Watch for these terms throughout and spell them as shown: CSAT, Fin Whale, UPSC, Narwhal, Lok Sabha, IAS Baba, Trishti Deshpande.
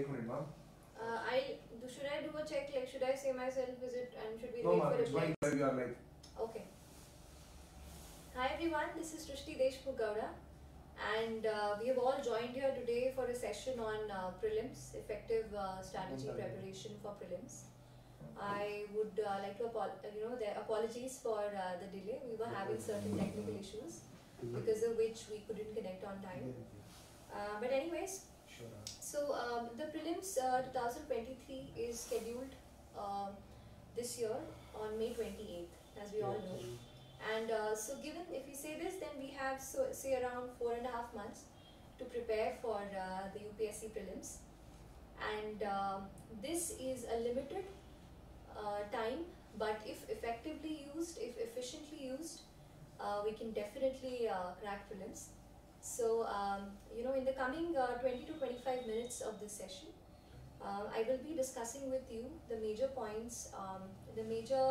एक minute ma'am, should I do a check? Like, should I say myself? Is it and should we wait for a check? No, you are live. Okay. Hi everyone, this is Trishti Deshpande, and we have all joined here today for a session on prelims, effective strategy preparation for prelims. I would like to apologies for the delay. We were having certain technical issues because of which we couldn't connect on time. But anyways. So the prelims 2023 is scheduled this year on May 28th, as we all know. And so given, if we say this, then we have say around 4.5 months to prepare for the UPSC prelims. And this is a limited time, but if effectively used, if efficiently used, we can definitely crack prelims. So, in the coming 20 to 25 minutes of this session, I will be discussing with you the major points, the major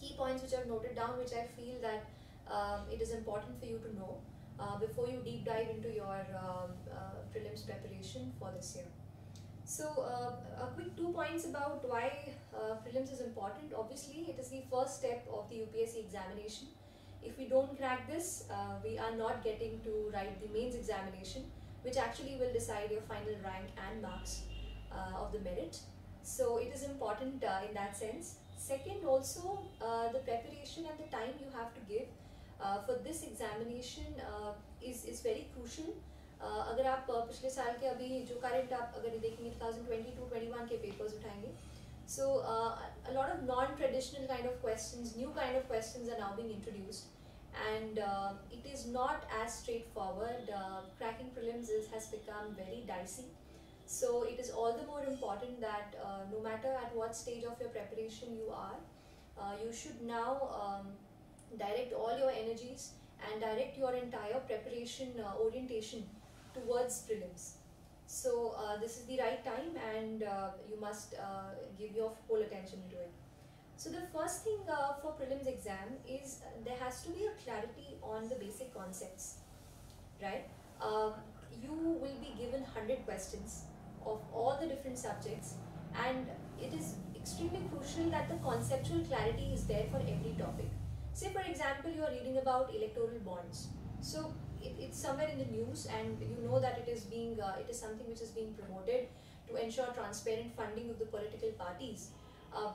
key points which I have noted down, which I feel that it is important for you to know before you deep dive into your prelims preparation for this year. So, a quick 2 points about why prelims is important. Obviously, it is the first step of the UPSC examination. If we don't crack this, we are not getting to write the mains examination, which actually will decide your final rank and marks of the merit. So it is important in that sense. Second, also the preparation and the time you have to give for this examination is very crucial. अगर आप पिछले साल के अभी जो current आप अगर देखेंगे 2022-21 के papers उठाएंगे, so a lot of non-traditional kind of questions, new kind of questions are now being introduced. And it is not as straightforward. Cracking prelims has become very dicey. So it is all the more important that no matter at what stage of your preparation you are, you should now direct all your energies and direct your entire preparation orientation towards prelims. So this is the right time, and you must give your whole attention to it. So the first thing for prelims exam is there has to be a clarity on the basic concepts, right? You will be given 100 questions of all the different subjects, and it is extremely crucial that the conceptual clarity is there for every topic. Say for example, you are reading about electoral bonds. So it's somewhere in the news, and you know that it is something which is being promoted to ensure transparent funding of the political parties.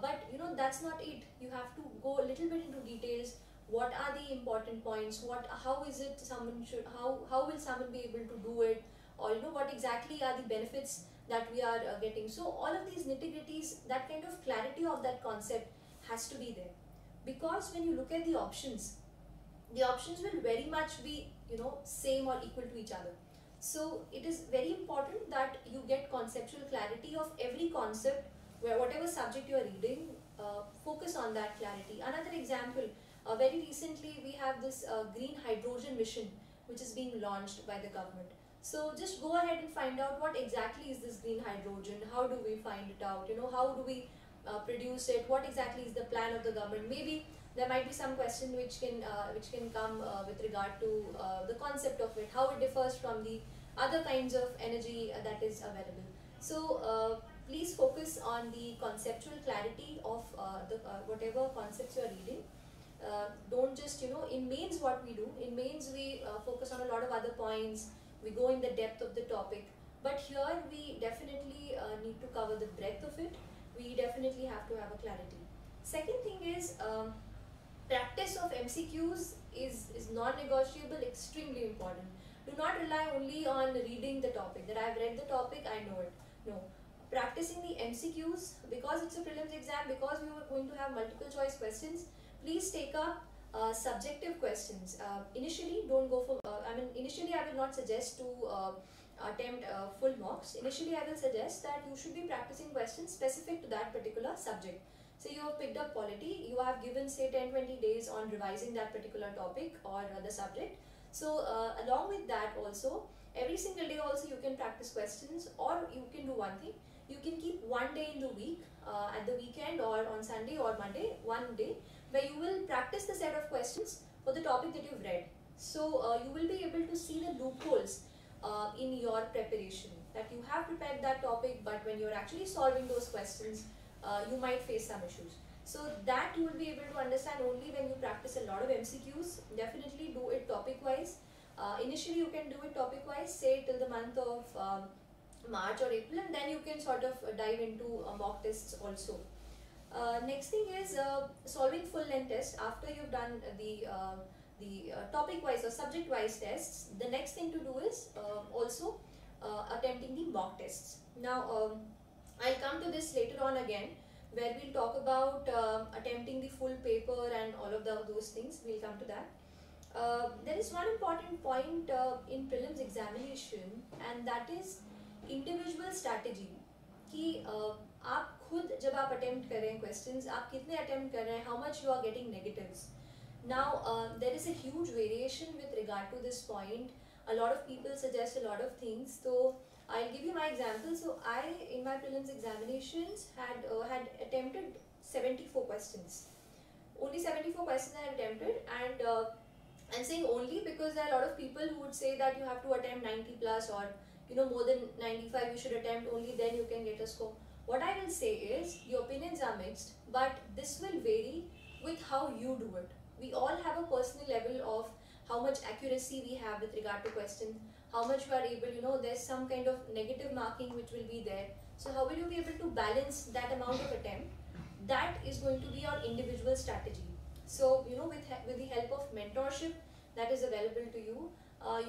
But you know, that's not it. You have to go a little bit into details. What are the important points? How is it someone should? How will someone be able to do it? Or you know, what exactly are the benefits that we are getting? So all of these nitty-gritties, that kind of clarity of that concept has to be there, because when you look at the options, the options will very much be, you know, same or equal to each other. So it is very important that you get conceptual clarity of every concept, where whatever subject you are reading, focus on that clarity. Another example, very recently we have this green hydrogen mission which is being launched by the government. So just go ahead and find out what exactly is this green hydrogen, how do we find it out, you know, how do we produce it, what exactly is the plan of the government. Maybe there might be some question which can come with regard to the concept of it, how it differs from the other kinds of energy that is available. So please focus on the conceptual clarity of whatever concepts you are reading. Don't just, you know, in mains what we do, in mains we focus on a lot of other points, we go in the depth of the topic, but here we definitely need to cover the breadth of it. We definitely have to have a clarity. Second thing is, practice of MCQs is non-negotiable, extremely important. Do not rely only on reading the topic, that I have read the topic, I know it. No. Practicing the MCQs, because it's a prelims exam, because we are going to have multiple choice questions, please take up subjective questions. Initially, don't go for, initially I will not suggest to attempt full mocks. Initially I will suggest that you should be practicing questions specific to that particular subject. So you have picked up polity, you have given say 10-20 days on revising that particular topic or the subject. So along with that also, every single day also you can practice questions, or you can do one thing, you can keep one day in the week, at the weekend or on Sunday or Monday, one day where you will practice the set of questions for the topic that you've read. So you will be able to see the loopholes in your preparation, that you have prepared that topic, but when you're actually solving those questions, you might face some issues. So that you will be able to understand only when you practice a lot of MCQs. Definitely do it topic-wise. Initially you can do it topic-wise, say till the month of March or April, and then you can sort of dive into mock tests also. Next thing is solving full-length tests. After you've done the topic-wise or subject-wise tests, the next thing to do is also attempting the mock tests. Now, I'll come to this later on again, where we'll talk about attempting the full paper and all of those things. We'll come to that. There is one important point in prelims examination, and that is individual strategy. कि आप खुद जब आप attempt कर रहे हैं questions, आप कितने attempt कर रहे हैं, how much you are getting negatives. Now, there is a huge variation with regard to this point. A lot of people suggest a lot of things. So I'll give you my example. So I, in my prelims examinations, had attempted 74 questions. Only 74 questions I attempted, and I'm saying only because there are a lot of people who would say that you have to attempt 90 plus or more than 95 you should attempt, only then you can get a score. What I will say is your opinions are mixed, but this will vary with how you do it. We all have a personal level of how much accuracy we have with regard to questions, how much you are able, there's some kind of negative marking which will be there. So how will you be able to balance that amount of attempt? That is going to be your individual strategy. So, with the help of mentorship that is available to you,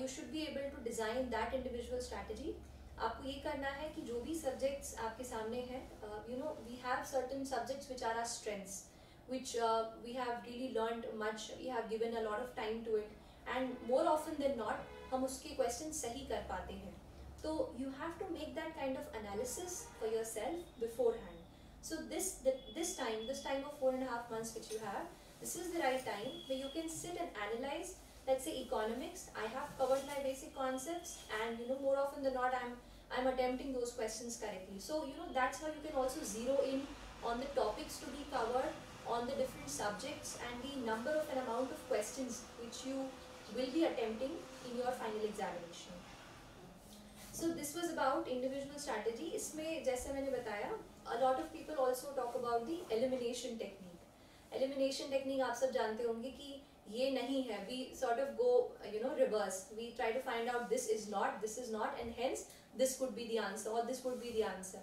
you should be able to design that individual strategy. आपको ये करना है कि जो भी subjects आपके सामने हैं, we have certain subjects which are our strengths, which we have really learned much, we have given a lot of time to it, and more often than not, हम उसके questions सही कर पाते हैं. So you have to make that kind of analysis for yourself beforehand. So this time of 4.5 months which you have, this is the right time where you can sit and analyze. Let's say economics. I have covered my basic concepts, and more often than not, I'm attempting those questions correctly. So that's how you can also zero in on the topics to be covered, on the different subjects and the number of and amount of questions which you will be attempting in your final examination. So this was about individual strategy. इसमें जैसे मैंने बताया, a lot of people also talk about the elimination technique. Elimination technique आप सब जानते होंगे कि ये नहीं है. We sort of go reverse. We try to find out this is not, and hence this could be the answer or this would be the answer.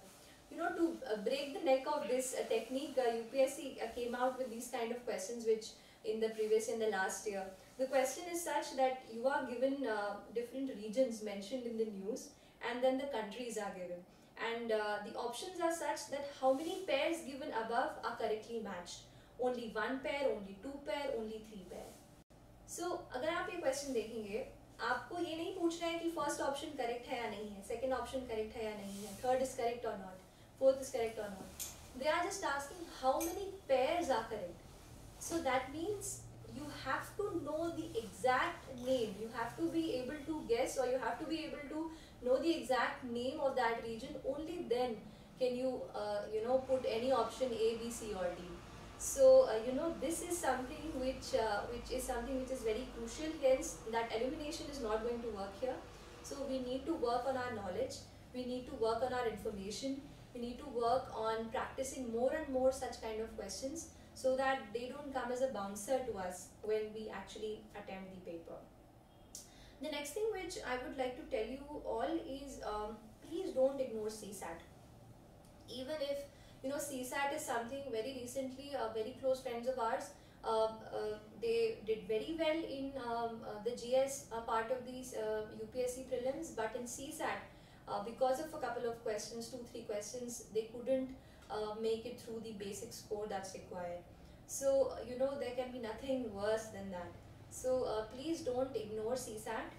To break the neck of this technique, UPSC came out with these kind of questions which in the last year. The question is such that you are given different regions mentioned in the news, and then the countries are given. And the options are such that how many pairs given above are correctly matched. Only 1 pair, only 2 pair, only 3 pair. So, अगर आप ये question देखेंगे, आपको ये नहीं पूछना है कि first option correct है या नहीं है, second option correct है या नहीं है, third is correct or not, fourth is correct or not. They are just asking how many pairs are correct. So that means you have to know the exact name. You have to be able to guess, or you have to be able to know the exact name of that region. Only then can you, put any option A, B, C, or D. So this is something which is very crucial. Hence, that elimination is not going to work here. So we need to work on our knowledge. We need to work on our information. We need to work on practicing more and more such kind of questions so that they don't come as a bouncer to us when we actually attempt the paper. The next thing which I would like to tell you all is please don't ignore CSAT. Even if CSAT is something very recently, very close friends of ours, they did very well in the GS part of these UPSC prelims, but in CSAT, because of a couple of questions, 2-3 questions, they couldn't make it through the basic score that's required. So, there can be nothing worse than that. So, please don't ignore CSAT.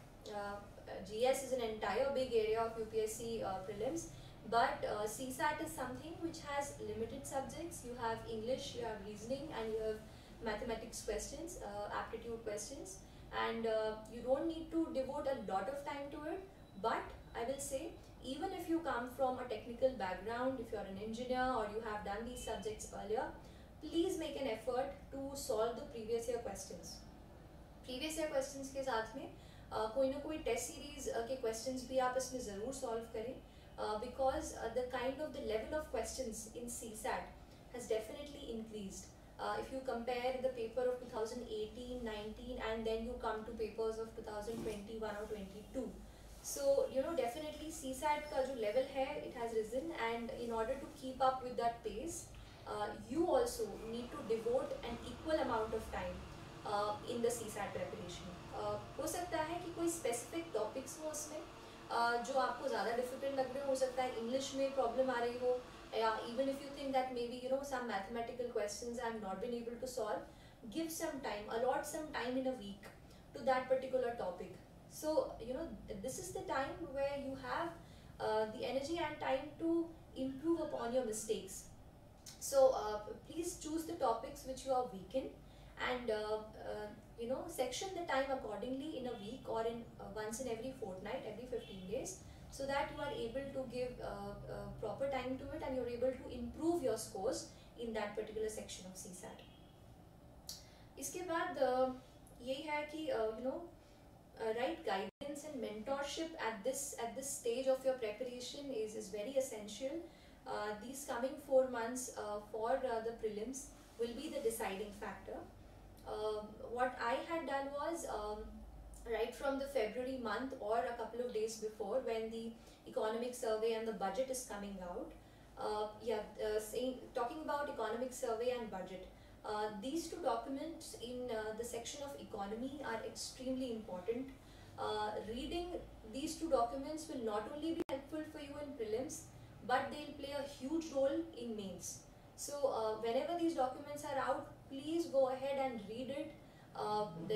GS is an entire big area of UPSC prelims, but CSAT is something which has limited subjects. You have English, you have reasoning, and you have mathematics questions, aptitude questions, and you don't need to devote a lot of time to it, but I will say, even if you come from a technical background, if you are an engineer or you have done these subjects earlier, please make an effort to solve the previous year questions. Previous year questions के साथ में कोई ना कोई test series के questions भी आप इसमें ज़रूर सॉल्व करें, because the kind of the level of questions in CSAT has definitely increased. If you compare the paper of 2018, 19 and then you come to papers of 2021 or 22. So, you know, definitely CSAT ka jo level hai, it has risen, and in order to keep up with that pace, you also need to devote an equal amount of time in the CSAT preparation. Ho sakta hai ki koi specific topics ho usme, jo aapko zyada difficult lag rahe ho, sakta hai English mein problem aa rahi ho. Yeah, even if you think that maybe, you know, some mathematical questions I have not been able to solve, give some time, allot some time in a week to that particular topic. So, you know, this is the time where you have the energy and time to improve upon your mistakes. So, please choose the topics which you are weak in, and, you know, section the time accordingly in a week or in once in every fortnight, every 15 days. So that you are able to give proper time to it, and you are able to improve your scores in that particular section of CSAT. इसके बाद ये है कि you know, right guidance and mentorship at this stage of your preparation is very essential. These coming 4 months for the prelims will be the deciding factor. What I had done was, right from the February month or a couple of days before, when the economic survey and the budget is coming out, talking about economic survey and budget, these two documents in the section of economy are extremely important. Reading these two documents will not only be helpful for you in prelims, but they'll play a huge role in mains. So whenever these documents are out, please go ahead and read it.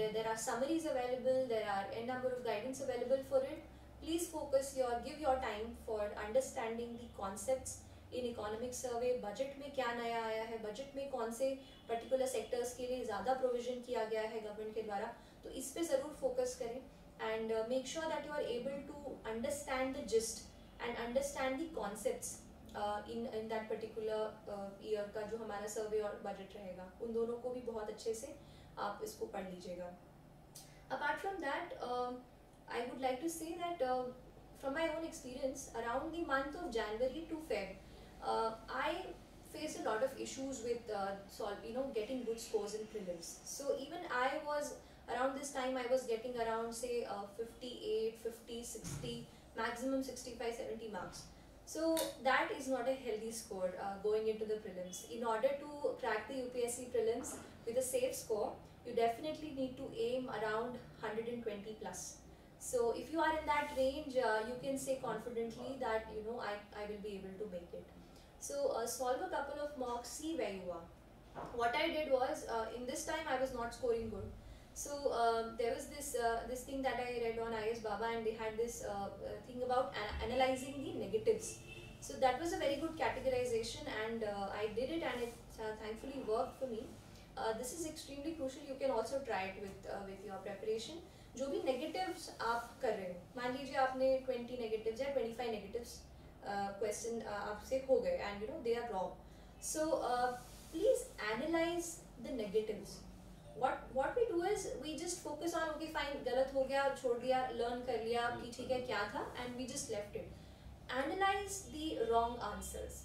There are summaries available, there are a number of guidance available for it. Please give your time for understanding the concepts in economic survey. Budget में क्या नया आया है, budget में कौन से particular sectors के लिए ज़्यादा provision किया गया है government के द्वारा, तो इस पे ज़रूर focus करें, and make sure that you are able to understand the gist and understand the concepts in that particular year का जो हमारा survey और budget रहेगा, उन दोनों को भी बहुत अच्छे से आप इसको पढ़ लीजिएगा. Apart from that, I would like to say that from my own experience, around the month of January to Feb, I faced a lot of issues with getting good scores in prelims. So even I was around this time, I was getting around say 58, 50, 60, maximum 65, 70 marks. So that is not a healthy score going into the prelims. In order to crack the UPSC prelims with a safe score, you definitely need to aim around 120 plus. So if you are in that range, you can say confidently that, you know, I will be able to make it. So solve a couple of mocks, see where you are. What I did was, in this time I was not scoring good. So there was this thing that I read on IAS Baba, and they had this thing about analyzing the negatives. So that was a very good categorization, and I did it, and it thankfully worked for me. This is extremely crucial. You can also try it with your preparation. जो भी negatives आप कर रहे हो, मान लीजिए आपने 20 negatives या 25 negatives question आपसे हो गए, and you know they are wrong. So please analyze the negatives. What we do is we just focus on, okay fine, गलत हो गया, छोड़ दिया, learn कर लिया कि ठीक है क्या था, and we just left it. Analyze the wrong answers.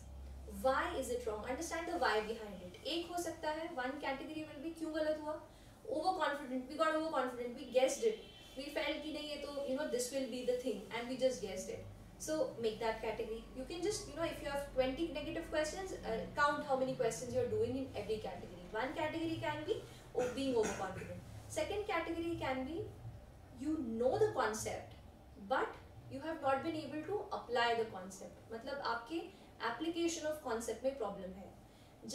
Why is it wrong? Understand the why behind it. एक हो सकता है, one category will be क्यों गलत हुआ. Overconfident, we got overconfident, we guessed it. We felt कि नहीं ये तो, you know, this will be the thing, and we just guessed it. So make that category. You can just, you know, if you have 20 negative questions, count how many questions you are doing in every category. One category can be being overconfident. Second category can be, you know the concept, but you have not been able to apply the concept. मतलब आपके application of concept में problem है.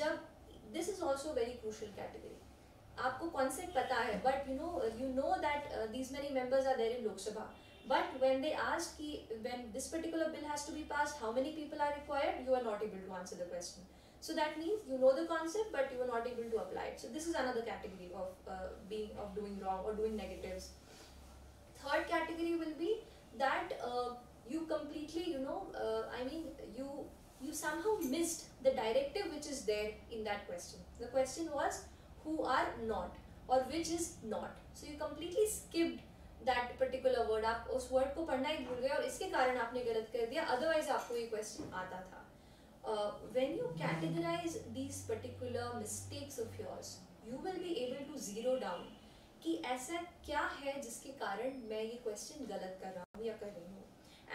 जब this is also very crucial category. आपको concept पता है, but you know that these many members are there in Lok Sabha. But when they ask when this particular bill has to be passed, how many people are required, you are not able to answer the question. So that means you know the concept, but you are not able to apply it. So this is another category of doing wrong or doing negatives. Third category will be that you completely, you somehow missed the directive which is there in that question. The question was who are not or which is not. So you completely skipped that particular word, आप उस word को पढ़ना ही भूल गए और इसके कारण आपने गलत कर दिया, otherwise आपको ये question आता था. When you categorize these particular mistakes of yours, you will be able to zero down कि ऐसा क्या है जिसके कारण मैं ये question गलत कर रहा हूँ या कर रही हूँ.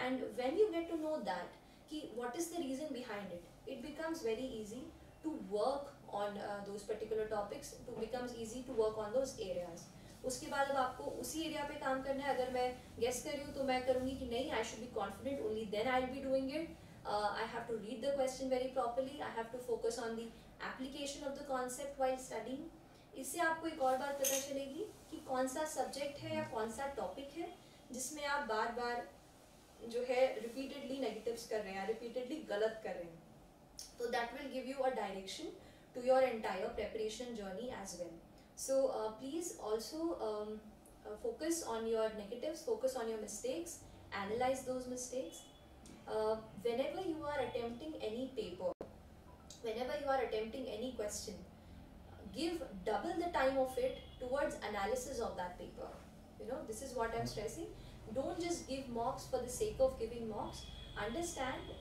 And when you get to know that कि what is the reason behind it, it becomes very easy to work on those particular topics, to becomes easy to work on those areas. उसके बाद अब आपको उसी area पे काम करना है. अगर मैं गेस कर रही हूँ तो मैं करूँगी कि नहीं, I should be confident, only then I will be doing it. I have to read the question very properly, I have to focus on the application of the concept while studying. इससे आपको एक और बात पता चलेगी कि कौन सा सब्जेक्ट है या कौन सा टॉपिक है जिसमें आप बार बार जो है रिपीटेडली नेगेटिव्स कर रहे हैं, रिपीटेडली गलत कर रहे हैं. तो that will give you a direction to your entire preparation journey as well. So please also focus on your negatives, focus on your mistakes, analyze those mistakes. Whenever you are attempting any paper, whenever you are attempting any question, give double the time of it towards analysis of that paper. You know, this is what I'm stressing. Don't just give mocks for the sake of giving mocks. Understand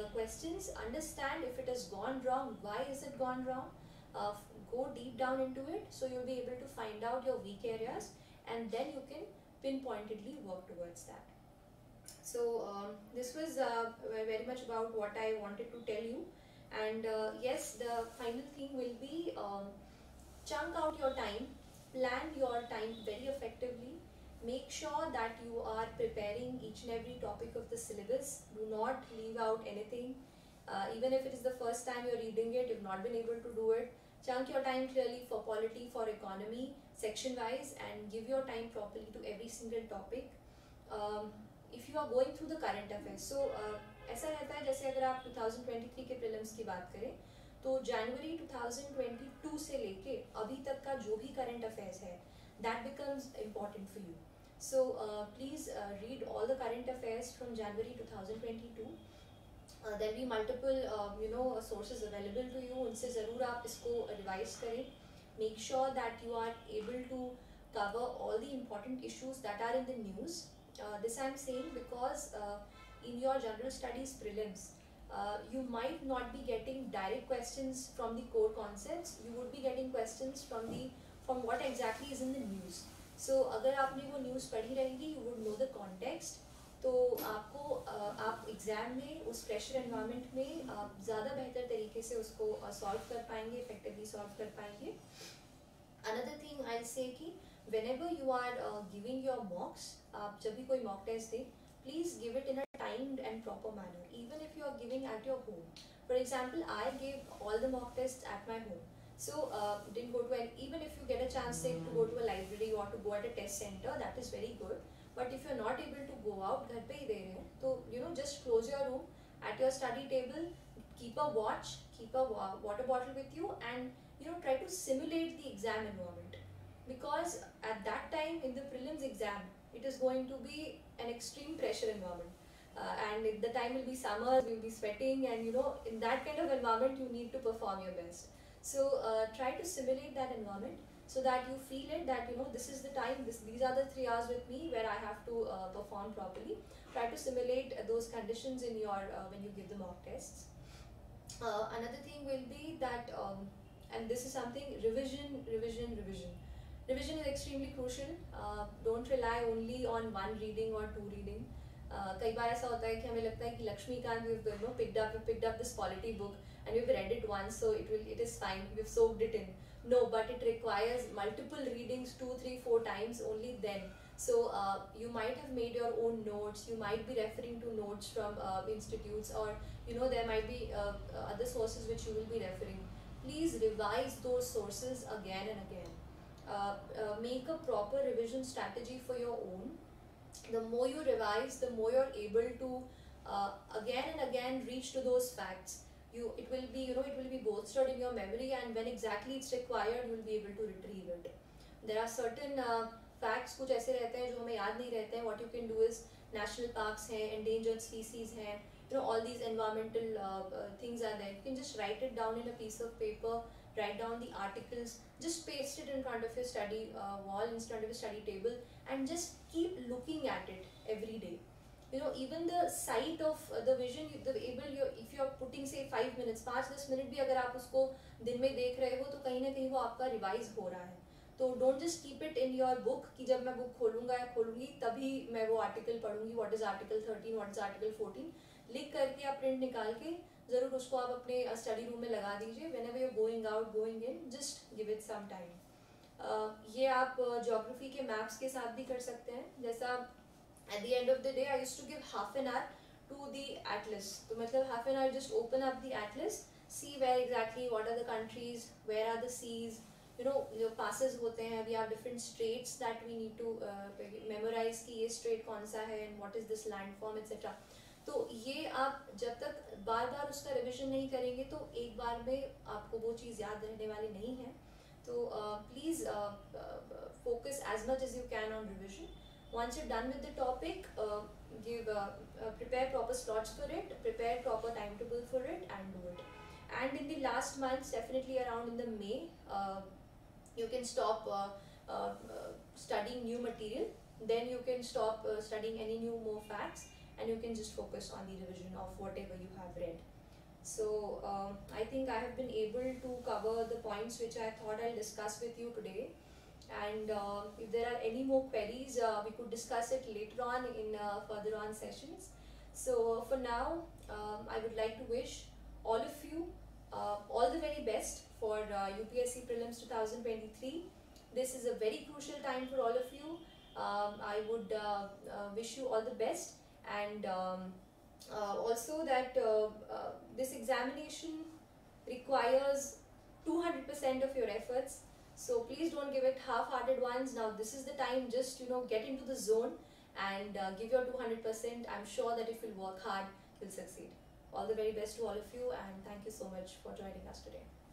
the questions, understand if it has gone wrong, why is it gone wrong. Go deep down into it, so you'll be able to find out your weak areas and then you can pinpointedly work towards that. So this was very much about what I wanted to tell you, and yes, the final thing will be chunk out your time, plan your time very effectively, make sure that you are preparing each and every topic of the syllabus, do not leave out anything. Even if it is the first time you're reading it, you've not been able to do it, chunk your time clearly for polity, for economy, section wise, and give your time properly to every single topic. If you are going through the current affairs, so ऐसा रहता है जैसे अगर आप 2023 के prelims की बात करें तो January 2022 से लेके अभी तक का जो भी current affairs है, that becomes important for you. So please read all the current affairs from January 2022. There will be multiple you know, sources available to you. उनसे ज़रूर आप इसको revise करें. Make sure that you are able to cover all the important issues that are in the news. This I'm saying because in your general studies prelims, you might not be getting direct questions from the core concepts. You would be getting questions from the what exactly is in the news. So अगर आपने वो news पढ़ी रहेगी, you would know the context. तो आपको आप exam में उस प्रेशर एनवायरनमेंट में आप ज़्यादा बेहतर तरीके से उसको सॉल्व कर पाएंगे, इफेक्टिवली सॉल्व कर पाएंगे. अनदर थिंग आई से कि whenever you are giving your mocks, आप जब भी कोई मॉक टेस्ट दें, please give it in a timed and proper manner. Even if you are giving at your home, for example I give all the mock test at my home. So didn't go to an, even if you get a chance to go to a library or to go at a test center, that is very good. But if you're not able to go out, घर पे ही रह रहे हैं, तो you know, just close your room, at your study table, keep a watch, keep a water bottle with you, and you know, try to simulate the exam environment, because at that time in the prelims exam it is going to be an extreme pressure environment, and the time will be summer, you'll be sweating, and you know, in that kind of environment you need to perform your best. So try to simulate that environment so that you feel it, that you know, this is the time, these are the 3 hours with me where I have to perform properly. Try to simulate those conditions in your when you give the mock tests. Another thing will be that, and this is something, revision. Revision is extremely crucial. Don't rely only on one reading or two reading. कई बार ऐसा होता है कि हमें लगता है कि Laxmikant we've picked up this polity book and we've read it once, so it is fine, we've soaked it in. No, but it requires multiple readings, 2, 3, 4 times, only then. So you might have made your own notes, you might be referring to notes from institutes, or you know, there might be other sources which you will be referring. Please revise those sources again and again. Make a proper revision strategy for your own. The more you revise, the more you're able to again and again reach to those facts. It will be, you know, it will be bolstered in your memory, and when exactly it's required, you will be able to retrieve it. There are certain facts कुछ ऐसे रहते हैं जो हमें याद नहीं रहते हैं. What you can do is, national parks हैं, endangered species हैं, you know, all these environmental things are there. You can just write it down in a piece of paper, write down the articles, just paste it in front of your study wall, in front of your study table, and just keep looking at it every day. You know, even the sight of the vision, if you are putting say 5 minutes, 5-10 minutes भी अगर आप उसको दिन में देख रहे हो तो कहीं ना कहीं वो आपका revise हो रहा है. तो don't just keep it in your book कि जब मैं book खोलूँगा या खोलूँगी तभी मैं वो article पढूँगी, what is article 13, what is article 14, लिख करके आप print निकाल के ज़रूर उसको आप अपने study room में लगा दीजिए. Whenever you're going out, going in, just give it some time. ये आप geography के maps के साथ भी कर सकते हैं. जैसा at the end of the day I used to give half an hour to the atlas, so matlab half an hour just open up the atlas, see where exactly what are the countries, where are the seas, you know, your passes hote hain, we have different straits that we need to memorize ki ye strait kaun sa hai and what is this landform etc. तो ये आप जब तक बार बार उसका revision नहीं करेंगे तो एक बार में आपको वो चीज़ याद रहने वाली नहीं है. तो please focus as much as you can on revision. Once you're done with the topic, prepare proper slots for it, prepare proper timetable for it and do it. And in the last months, definitely around in the May, you can stop studying new material, then you can stop studying any more facts and you can just focus on the revision of whatever you have read. So I think I have been able to cover the points which I thought I'll discuss with you today. And if there are any more queries, we could discuss it later on in further on sessions. So for now, I would like to wish all of you all the very best for UPSC Prelims 2023. This is a very crucial time for all of you. I would wish you all the best, and also that this examination requires 200% of your efforts. So please don't give it half-hearted ones. Now this is the time, just you know, get into the zone and give your 200%. I'm sure that if you'll work hard, you'll succeed. All the very best to all of you, and thank you so much for joining us today.